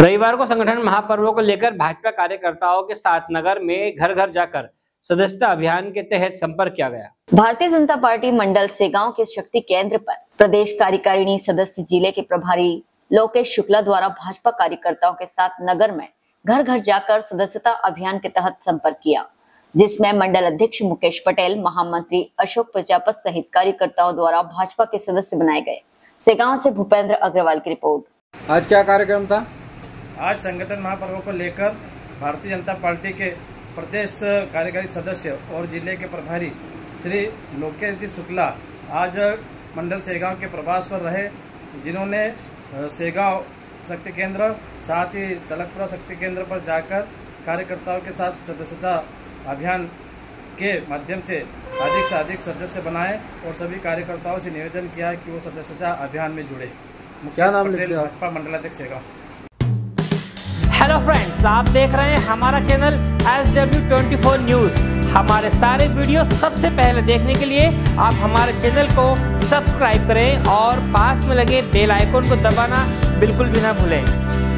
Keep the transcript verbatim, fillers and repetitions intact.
रविवार को संगठन महापर्व को लेकर भाजपा कार्यकर्ताओं के साथ नगर में घर घर जाकर सदस्यता अभियान के तहत संपर्क किया गया। भारतीय जनता पार्टी मंडल सेगांव के शक्ति केंद्र पर प्रदेश कार्यकारिणी सदस्य जिले के प्रभारी लोकेश शुक्ला द्वारा भाजपा कार्यकर्ताओं के साथ नगर में घर घर जाकर सदस्यता अभियान के तहत संपर्क किया, जिसमें मंडल अध्यक्ष मुकेश पटेल, महामंत्री अशोक प्रजापत सहित कार्यकर्ताओं द्वारा भाजपा के सदस्य बनाए गए। सेगांव से भूपेंद्र अग्रवाल की रिपोर्ट। आज क्या कार्यक्रम था? आज संगठन महापर्व को लेकर भारतीय जनता पार्टी के प्रदेश कार्यकारी सदस्य और जिले के प्रभारी श्री लोकेश जी शुक्ला आज मंडल सेगांव के प्रवास पर रहे, जिन्होंने सेगांव शक्ति केंद्र साथ ही तलकपुरा शक्ति केंद्र पर जाकर कार्यकर्ताओं के साथ सदस्यता अभियान के माध्यम से अधिक से अधिक सदस्य बनाए और सभी कार्यकर्ताओं से निवेदन किया है कि वो सदस्यता अभियान में जुड़े। मुकेश पटेल, भाजपा मंडलाध्यक्ष सेगांव। हेलो फ्रेंड्स, आप देख रहे हैं हमारा चैनल एस डब्ल्यू चौबीस न्यूज। हमारे सारे वीडियो सबसे पहले देखने के लिए आप हमारे चैनल को सब्सक्राइब करें और पास में लगे बेल आइकन को दबाना बिल्कुल भी ना भूलें।